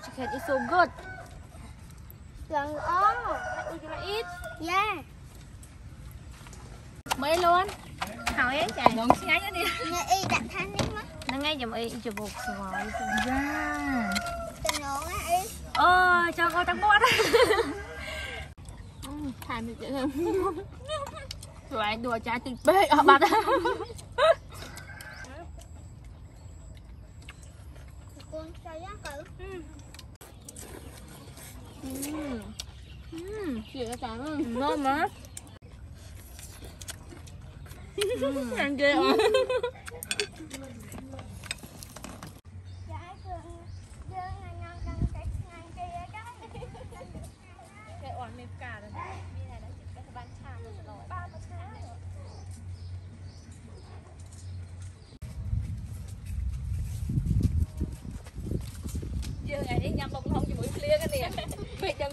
long chicken is so good. Long, oh, you gonna eat? Yeah. Mấy luôn. Hỏi ấy chạy. Muốn xin ấy đi. Ngay y đặt thanh đấy má. Nó ngay dùm y chụp bột rồi. Yeah. Tình nổ á y. Ôi, cho coi tăng bốt á. Thầy mình chạy lên. Rồi anh đùa trái tình bê ở mặt á. Chị đã sáng rồi. Ngon á. Ăn ghê hả? Cái oán mềm cả rồi. Bây giờ nó chỉ có bán chàng rồi rồi. 3 tháng rồi. Chưa ngày đi nhằm bông thông cho mũi phlia cái nè. Bị chân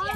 á.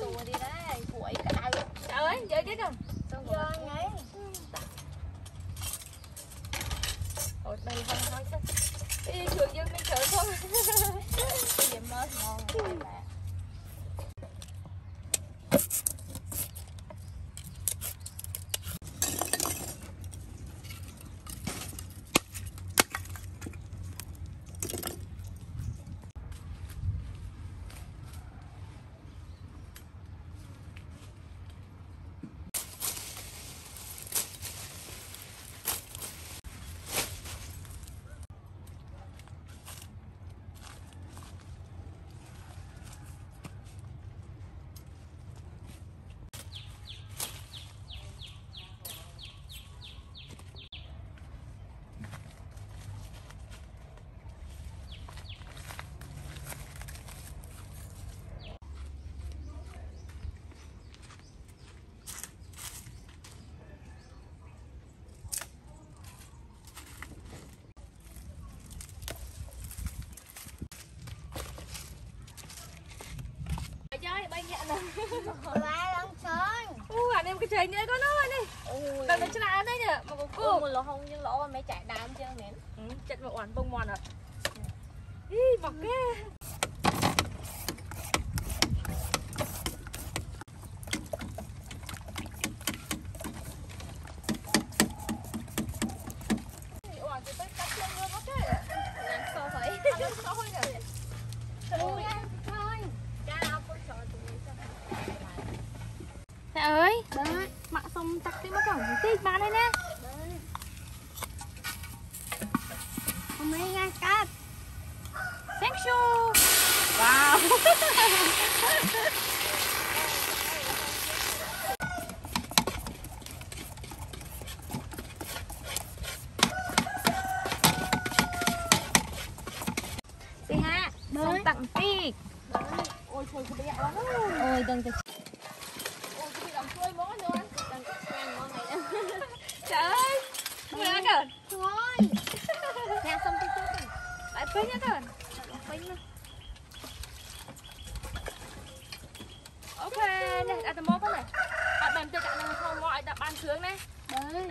Xùa đi đấy. Củi cái đầu. Trời ơi, chơi chết không? Chơi ngay. Ôi đây không nói sao. Bây giờ chuột dân mình sợ không? Bây giờ mơ ngon rồi là. Anh em cái chén nữa có nó này. Bạn nó chả đấy nhỉ, mà cô một lỗ hông nhưng lỗ mà mấy chạy đám chứ mến. Chặt một oán bông mòn rồi. Ý bọc ghê. Oán tới cắt chân luôn mất thế. Nhắn so phải. Ăn so hơn nhỉ. Thôi ăn thôi. Cao con sợ tụi nó. Mẹ ơi, mặc xong chắc cái mất cổng tí bán đây nè. Hôm nay nha cắt. Thank you. Wow. Chị Hạ, xong tặng tí. Ôi trời có bé lắm. Ôi đừng cho Pin nhá con. Pin luôn. Ok, nè, đặt tấm móc con này. Bạn bèm cho cả năng không gọi đặt ban sướng này. Đấy.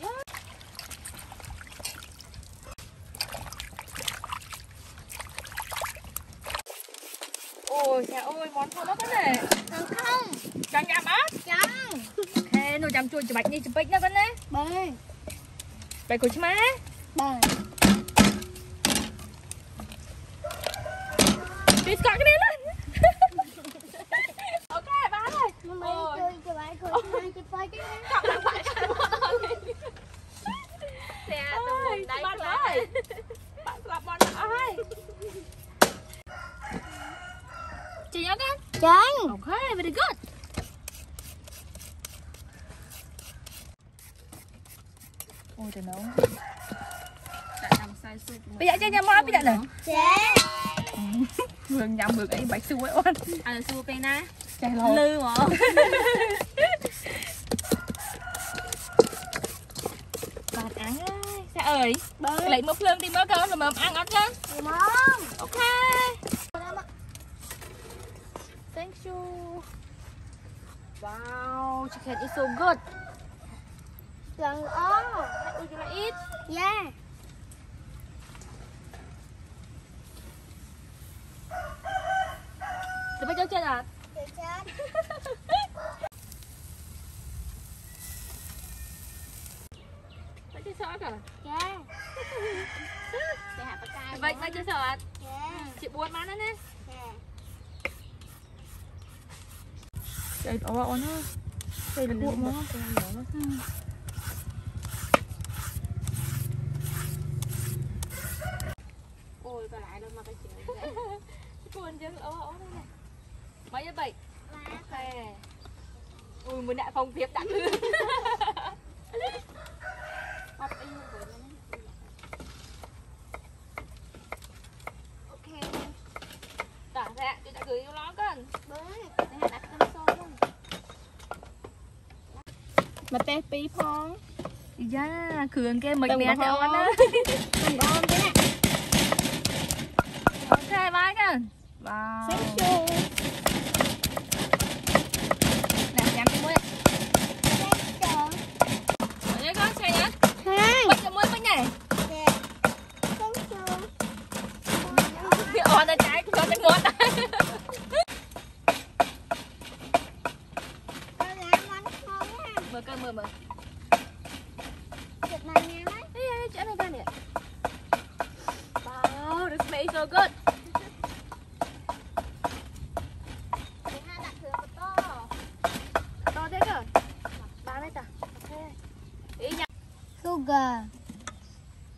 Đặt. Ôi trời ơi, món thơm lắm con này. Thơm không? Chẳng nhảm á? Chẳng. Thế nồi chăm chua chỉ bạch như chỉ bích nhá con đấy. Đấy. Bạch của chú má. Đấy. Đi cắt cái này lên. Ok, bán rồi. Ôi. Cắt lại phải cắt một đòn lên. Xe tụi mình đây rồi. Bạn gặp bọn ai? Chị nhớ cái? Chán. Ok, very good. Ôi trời nóng. Đã làm sai suốt. Bây giờ cho nhà món bây giờ này. Chán. Mường nhầm mường ấy bạch xua ấy ôn. À xua cây na. Chạy lâu. Lư mà. Bạn ăn ơi. Sao ơi. Lấy một lương đi mới con rồi mà ăn ớt lên. Được không? Ok. Thank you. Wow, chicken is so good. Long oh, you gonna eat? Yeah. จะไปเจ้าเจ้าดัดไปเจ้าซอสก่อนแกไปหาปลากายไปเจ้าซอสแกจิบบัวมาแล้วเนี่ยเดี๋ยวเอาว่าอ๋อเนาะใส่บัวมั้งโอ้ยก็หลายแล้วมาไปเขียวคนเยอะเอาว่าอ๋อเนี่ยmấy cái bệnh ui muốn đại phòng việc đặng lương ok tả ra tôi đã gửi cho nó cần mà tép pí phong da cường kia mình nè theo anh á ok bye cần wow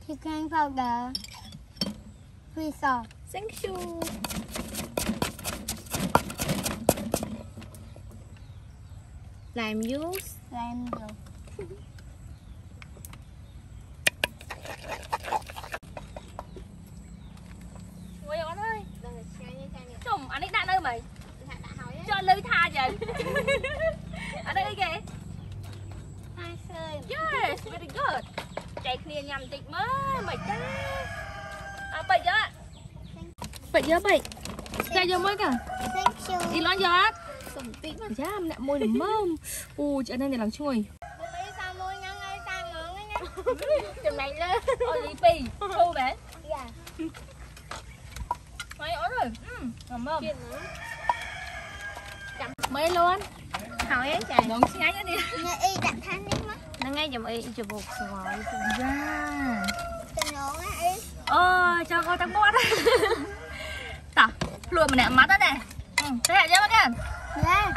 chicken powder, free sauce. Thank you. ลายมยูสโอ้ยอ้อนเอ้ยจุ่มอันนี้ด่าเลยไหมจอดเลยทาจังอันนี้ไง Yes, very good.Chạy kia nhằm tịch mơ mày ta à bệnh đó bệnh đó bệnh ra cho mới cả đi lon gió sủng tĩnh mà dám nè môi nấm mông u cho nên để làm chui chầm này lên ôi đi pì thu bé mấy ổn rồi nấm mông mấy luôn hỏi ấy chạy đóng xe nhá đi nghe y đặt thanh đi má nó nghe chồng y chụp bột rồi ra ôi cho coi tăng bột tao luôn mà nè mắt đó nè thế hệ chưa bác em ra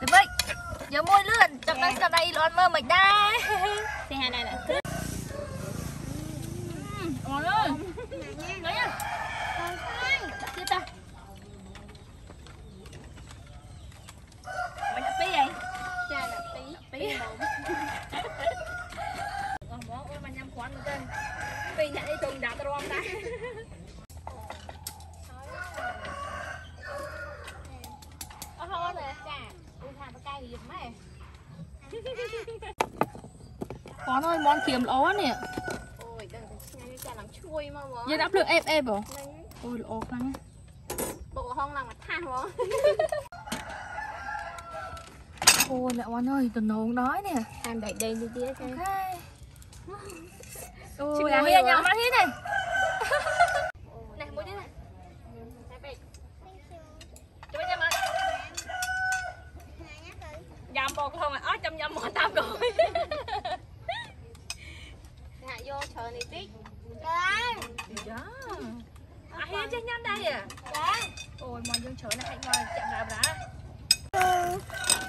được vậy giờ môi lươn trong đây sau đây luôn mơ mệt đây thế hệ này là ngon luôn đấy nhá tiếp ta mình đặt tí vậy cha đặt tí tí còn món ôi mà nhâm khoan trên tí nhận đi từng đã tôi rom ta ôi thôi nè cha ui thà nó cay gì vậy món ơi món kiềm lố nè ôi đừng nghe cha làm chui mà món giờ đắp được ép hả ôi lố lắm bộ không làm mà than hả ôi mẹ Oan ơi, tình hồn đói nè. Em đẩy đi đi tía xem. Ôi, làm cái nhầm ăn hết này. Này, mua cái này. Cái bịch. Cho mấy em ơi. Dầm bột không à, ở trong dầm bột tao rồi. Hạ vô chờ này tí. Trời. Dạ. À hết cho nhanh đây à. Dạ. Ôi, mòn vô chờ này hạnh rồi, chạm vào đã.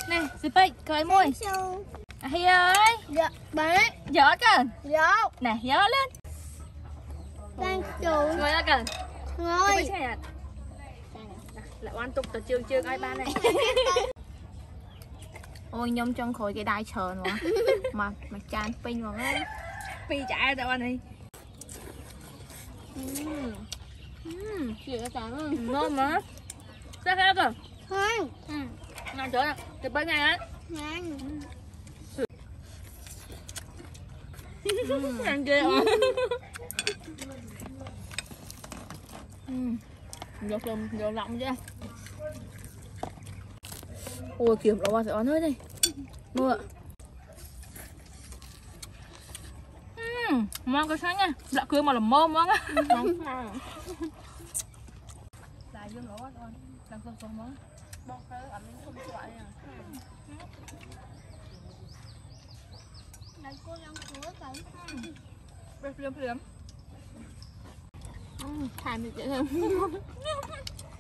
Nè, xịt bịch, cười môi à, Hiếu ơi dạ, bánh Gió cần Gió Nè, gió lên Đang chú Ngồi ra cần Ngồi Xịt bịch xe Lại oan tục tổ chương chương ai ba này Ôi, nhông trong khối cái đai trờn quá Mà chan pin vào ngay Pin chạy ra oan đi Chị đã sáng rồi Ngon mà Xịt ra cần Thôi Ngon chỗ nè, thịt bánh ngay á Ngon Ngon ghê hả? Vô lọng chứ Ôi kiếm lỗ sẽ ón hết đi Mua ạ Ngon cái sáng nha, lạ cưa mà làm mơ món á Lại vô lỗ á, làm cơm món บอกเลยว่ามันชุ่มฉ่ำอย่างนายกูยังสวยจังเปลี่ยนเปลี่ยนถ่ายไม่เจอเลย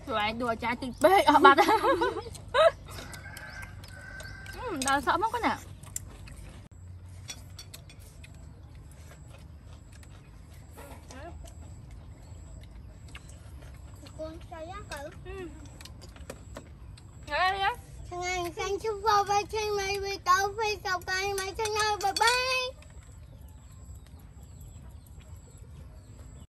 สวยดัวจ้าติดเป๊ะบัดดาวสาวมากกว่าเนี่ยกูใส่ยากเลยยังไงฉันชอบไปเชียงใหม่ไปเต่าไปกับไก่ไหมฉันเอาไป